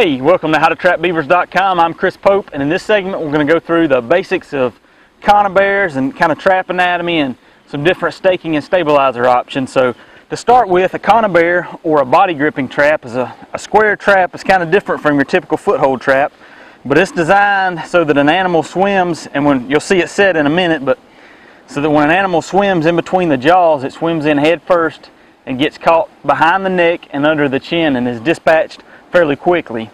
Hey, welcome to howtotrapbeavers.com. I'm Chris Pope, and in this segment we're going to go through the basics of conibears and kind of trap anatomy and some different staking and stabilizer options. So to start with, a conibear or a body gripping trap is a square trap. It's kind of different from your typical foothold trap, but it's designed so that an animal swims, and when you'll see it set in a minute, but so that when an animal swims in between the jaws, it swims in head first and gets caught behind the neck and under the chin and is dispatched fairly quickly.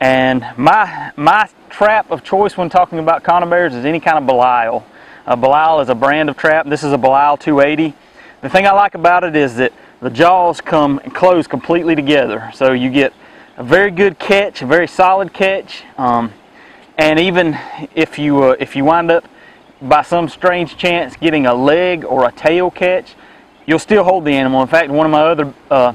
And my trap of choice when talking about conibears is any kind of Belisle. Belisle is a brand of trap. This is a Belisle 280. The thing I like about it is that the jaws come and close completely together, so you get a very good catch, a very solid catch, and even if you wind up by some strange chance getting a leg or a tail catch, you'll still hold the animal. In fact, one of my other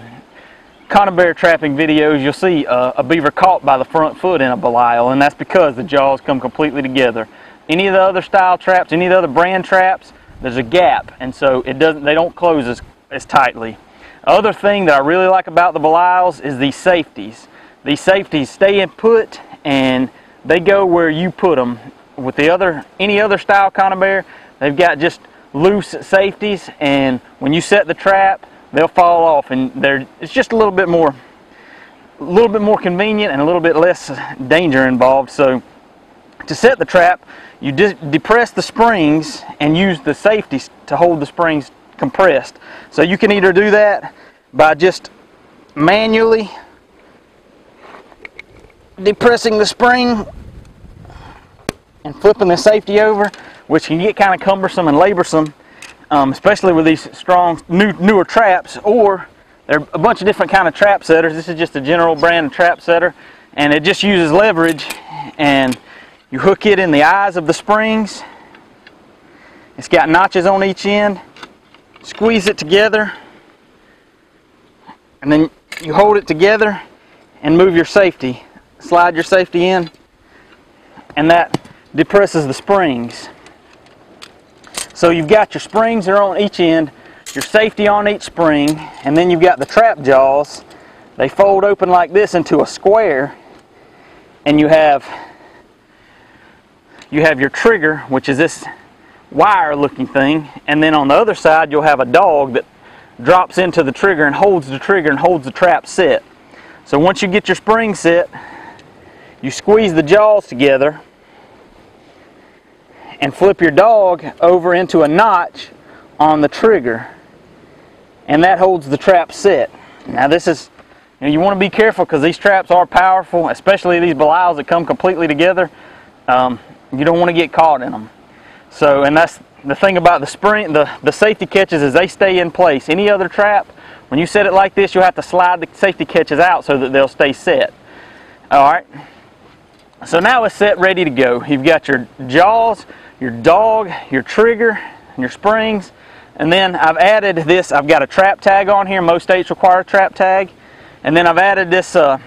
conibear trapping videos, you'll see a beaver caught by the front foot in a Belisle, and that's because the jaws come completely together. Any of the other style traps, any of the other brand traps, there's a gap, and so they don't close as tightly. Other thing that I really like about the Beliles is these safeties. These safeties stay in put and they go where you put them. With any other style conibear, they've got just loose safeties, and when you set the trap, they'll fall off, and it's just a little bit more convenient and a little bit less danger involved. So to set the trap, you depress the springs and use the safeties to hold the springs compressed. So you can either do that by just manually depressing the spring and flipping the safety over, which can get kind of cumbersome and laborsome, especially with these strong newer traps. Or there are a bunch of different kind of trap setters. This is just a general brand of trap setter, and it just uses leverage, and you hook it in the eyes of the springs. It's got notches on each end. Squeeze it together, and then you hold it together and move your safety, slide your safety in, and that depresses the springs. So you've got your springs that are on each end, your safety on each spring, and then you've got the trap jaws. They fold open like this into a square, and you have your trigger, which is this wire looking thing, and then on the other side you'll have a dog that drops into the trigger and holds the trigger and holds the trap set. So once you get your spring set, you squeeze the jaws together and flip your dog over into a notch on the trigger, and that holds the trap set. Now this is, you want to be careful, because these traps are powerful, especially these Beliles that come completely together. You don't want to get caught in them. So, and that's the thing about the spring, the safety catches, is they stay in place. Any other trap, when you set it like this, you'll have to slide the safety catches out so that they'll stay set. Alright, so now it's set, ready to go. You've got your jaws, your dog, your trigger, and your springs, and then I've added this. I've got a trap tag on here. Most states require a trap tag, and then I've added this about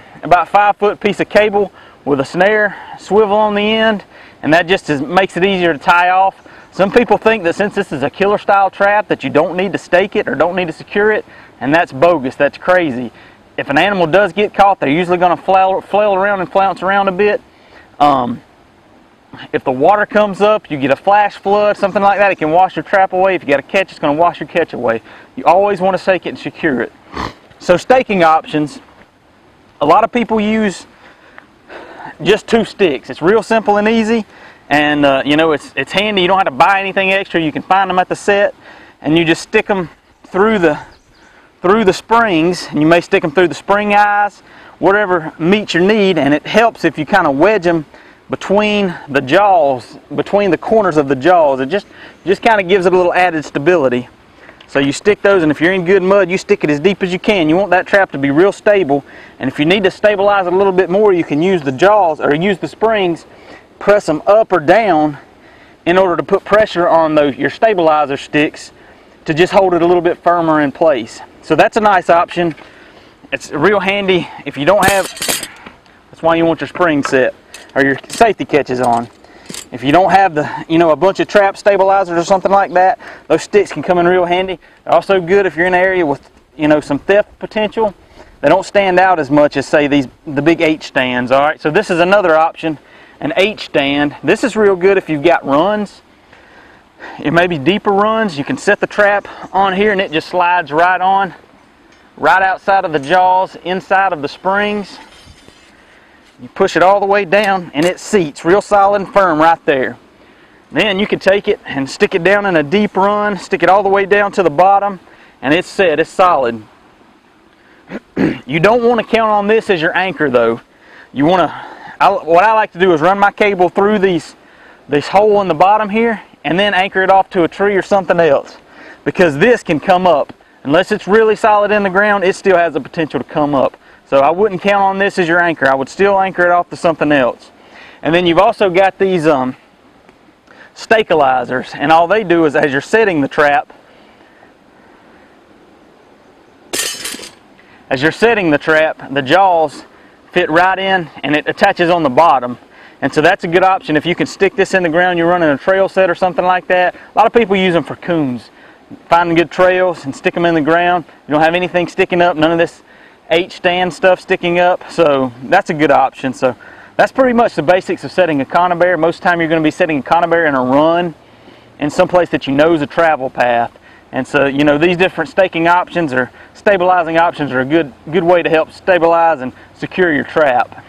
5-foot piece of cable with a snare swivel on the end, and that just makes it easier to tie off. Some people think that since this is a killer style trap that you don't need to stake it or don't need to secure it, and that's bogus. That's crazy. If an animal does get caught, they're usually going to flail around and flounce around a bit. If the water comes up, you get a flash flood, something like that, it can wash your trap away. If you got a catch, it's going to wash your catch away. You always want to stake it and secure it. So staking options, a lot of people use just 2 sticks. It's real simple and easy, and you know, it's handy. You don't have to buy anything extra. You can find them at the set, and you just stick them through the springs, and you may stick them through the spring eyes, whatever meets your need. And it helps if you kind of wedge them between the jaws, between the corners of the jaws. It just kind of gives it a little added stability. So you stick those, and if you're in good mud, you stick it as deep as you can. You want that trap to be real stable, and if you need to stabilize it a little bit more, you can use the jaws or use the springs, press them up or down in order to put pressure on your stabilizer sticks to just hold it a little bit firmer in place. So that's a nice option. It's real handy if you don't have, that's why you want your spring set or your safety catches on. If you don't have a bunch of trap stabilizers or something like that, those sticks can come in real handy. They're also good if you're in an area with, some theft potential. They don't stand out as much as, say, the big H stands. All right, so this is another option, an H stand. This is real good if you've got runs. It may be deeper runs. You can set the trap on here and it just slides right on, right outside of the jaws, inside of the springs. You push it all the way down and it seats real solid and firm right there. Then you can take it and stick it down in a deep run, stick it all the way down to the bottom, and it's set, it's solid. You don't want to count on this as your anchor though. You want to, what I like to do is run my cable through this hole in the bottom here and then anchor it off to a tree or something else, because this can come up. Unless it's really solid in the ground, it still has the potential to come up. So I wouldn't count on this as your anchor. I would still anchor it off to something else. And then you've also got these Stake-O-Lizers, and all they do is, as you're setting the trap, the jaws fit right in and it attaches on the bottom. And so that's a good option if you can stick this in the ground, you're running a trail set or something like that. A lot of people use them for coons. Finding good trails and stick them in the ground. You don't have anything sticking up, none of this H-stand stuff sticking up, so that's a good option. So that's pretty much the basics of setting a Conibear. Most of the time you're going to be setting a Conibear in a run in some place that you know is a travel path. And so, you know, these different staking options or stabilizing options are a good way to help stabilize and secure your trap.